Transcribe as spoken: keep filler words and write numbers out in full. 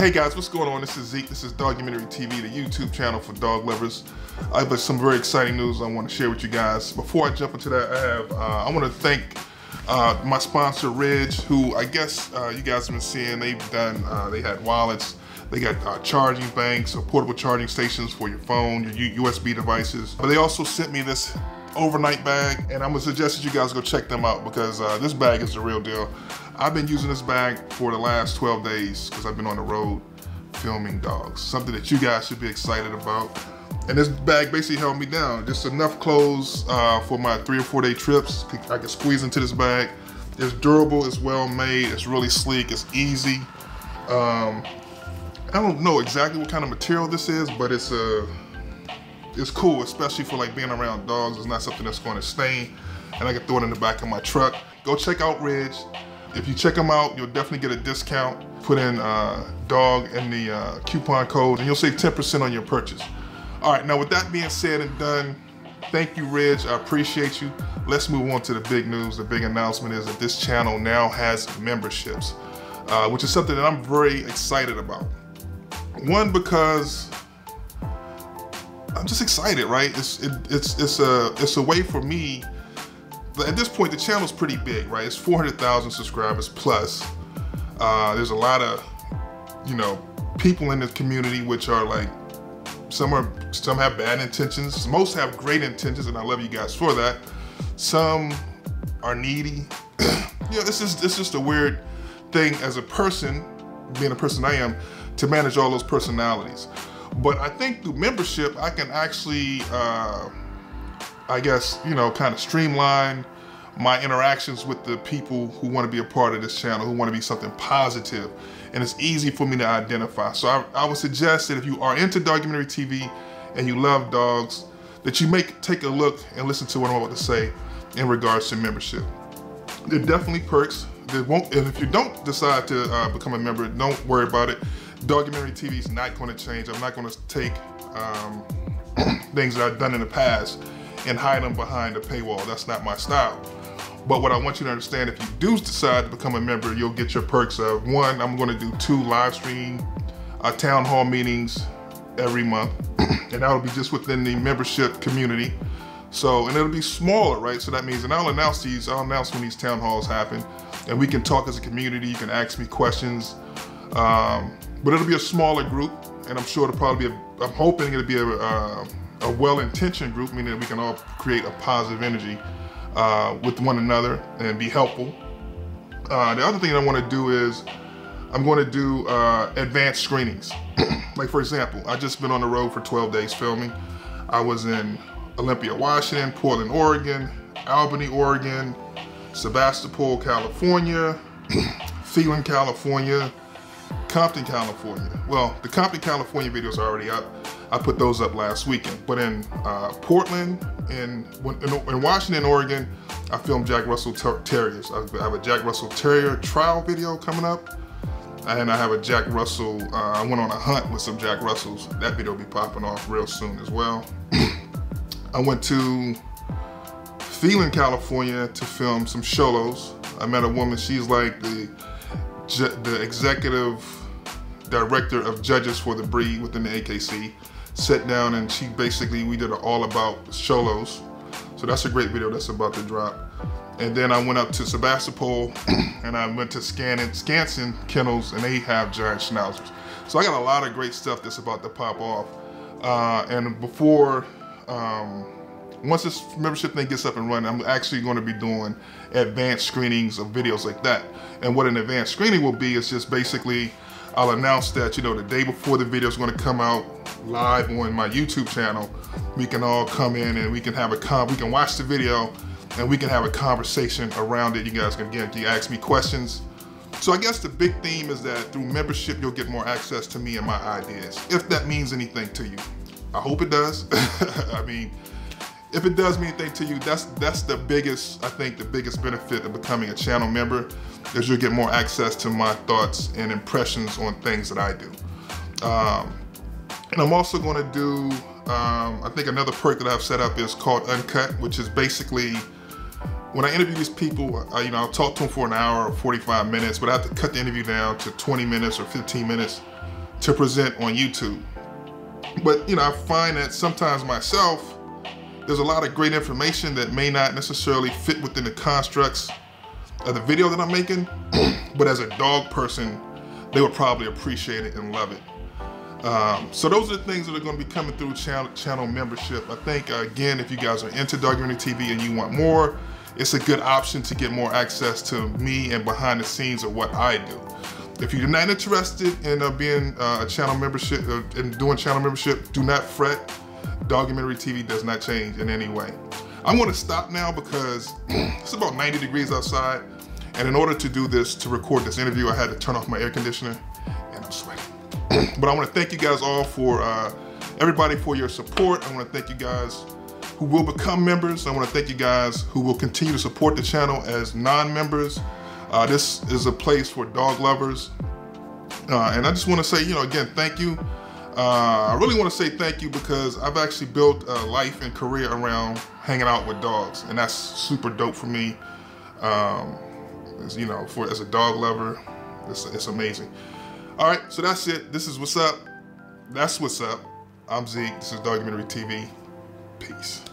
Hey guys, what's going on? This is Zeke. This is Dogumentary T V, the YouTube channel for dog lovers. I have some very exciting news I want to share with you guys. Before I jump into that, I have uh, I want to thank uh, my sponsor, Ridge, who I guess uh, you guys have been seeing. They've done. Uh, they had wallets. They got uh, charging banks or portable charging stations for your phone, your U USB devices. But they also sent me this overnight bag, and I'm gonna suggest that you guys go check them out because uh, this bag is the real deal. I've been using this bag for the last twelve days because I've been on the road filming dogs, something that you guys should be excited about. And this bag basically held me down. Just enough clothes uh, for my three or four day trips. I can squeeze into this bag. It's durable, it's well made, it's really sleek, it's easy. Um, I don't know exactly what kind of material this is, but it's a, uh, it's cool, especially for like being around dogs. It's not something that's going to stain, and I can throw it in the back of my truck. Go check out Ridge. If you check them out, you'll definitely get a discount. Put in uh, dog in the uh, coupon code and you'll save ten percent on your purchase. All right, now with that being said and done, thank you, Ridge, I appreciate you. Let's move on to the big news. The big announcement is that this channel now has memberships, uh, which is something that I'm very excited about. One, because I'm just excited, right? It's it, it's it's a it's a way for me. At this point, the channel's pretty big, right? It's four hundred thousand subscribers plus. Uh, there's a lot of you know people in this community, which are like some are some have bad intentions, most have great intentions, and I love you guys for that. Some are needy. You know, this is it's just a weird thing as a person, being a person I am, to manage all those personalities. But I think through membership, I can actually, uh, I guess, you know, kind of streamline my interactions with the people who want to be a part of this channel, who want to be something positive, and it's easy for me to identify. So I, I would suggest that if you are into Dogumentary T V and you love dogs, that you make take a look and listen to what I'm about to say in regards to membership. There are definitely perks. There won't, and if you don't decide to uh, become a member, don't worry about it. Dogumentary T V is not going to change. I'm not going to take um, things that I've done in the past and hide them behind a paywall. That's not my style. But what I want you to understand, if you do decide to become a member, you'll get your perks of, one, I'm going to do two live stream uh, town hall meetings every month, and that'll be just within the membership community. So, and it'll be smaller, right? So that means, and I'll announce these, I'll announce when these town halls happen, and we can talk as a community. You can ask me questions. Um, But it'll be a smaller group, and I'm sure it'll probably be, a, I'm hoping it'll be a, uh, a well-intentioned group, meaning that we can all create a positive energy uh, with one another and be helpful. Uh, the other thing I want to do is I'm going to do uh, advanced screenings. Like, for example, I've just been on the road for twelve days filming. I was in Olympia, Washington, Portland, Oregon, Albany, Oregon, Sebastopol, California, Phelan, California, Compton, California. Well, the Compton, California videos are already up. I put those up last weekend. But in uh, Portland and in, in Washington, Oregon, I filmed Jack Russell ter Terriers. I have a Jack Russell Terrier trial video coming up. And I have a Jack Russell, uh, I went on a hunt with some Jack Russells. That video will be popping off real soon as well. I went to Phelan, California to film some Sholos. I met a woman, she's like the the executive director of judges for the breed within the A K C. Sat down and she basically, we did an all about Sholos. So that's a great video that's about to drop. And then I went up to Sebastopol and I went to Scanson, Scanson kennels, and they have giant schnauzers. So I got a lot of great stuff that's about to pop off. Uh, and before, um, once this membership thing gets up and running, I'm actually going to be doing advanced screenings of videos like that. And what an advanced screening will be is just basically, I'll announce that, you know, the day before the video is going to come out live on my YouTube channel, we can all come in and we can have a con we can watch the video and we can have a conversation around it. You guys can get, you ask me questions. So I guess the big theme is that through membership, you'll get more access to me and my ideas, if that means anything to you. I hope it does. I mean, if it does mean anything to you, that's that's the biggest, I think the biggest benefit of becoming a channel member is you'll get more access to my thoughts and impressions on things that I do. Um, and I'm also gonna do, um, I think another perk that I've set up is called Uncut, which is basically, when I interview these people, I, you know, I'll talk to them for an hour or forty-five minutes, but I have to cut the interview down to twenty minutes or fifteen minutes to present on YouTube. But, you know, I find that sometimes myself, there's a lot of great information that may not necessarily fit within the constructs of the video that I'm making, but as a dog person, they would probably appreciate it and love it. Um, so those are the things that are going to be coming through channel, channel membership. I think, uh, again, if you guys are into Dogumentary T V and you want more, it's a good option to get more access to me and behind the scenes of what I do. If you're not interested in uh, being uh, a channel membership uh, and doing channel membership, do not fret. Dogumentary T V does not change in any way. I'm going to stop now because it's about ninety degrees outside, and in order to do this, to record this interview, I had to turn off my air conditioner, and I'm sweating. But I want to thank you guys all for uh, everybody for your support. I want to thank you guys who will become members. I want to thank you guys who will continue to support the channel as non-members. Uh, this is a place for dog lovers, uh, and I just want to say, you know, again, thank you. Uh, I really want to say thank you because I've actually built a life and career around hanging out with dogs, and that's super dope for me. Um, as, you know, for as a dog lover, it's, it's amazing. All right, so that's it. This is what's up. That's what's up. I'm Zeke. This is Dogumentary T V. Peace.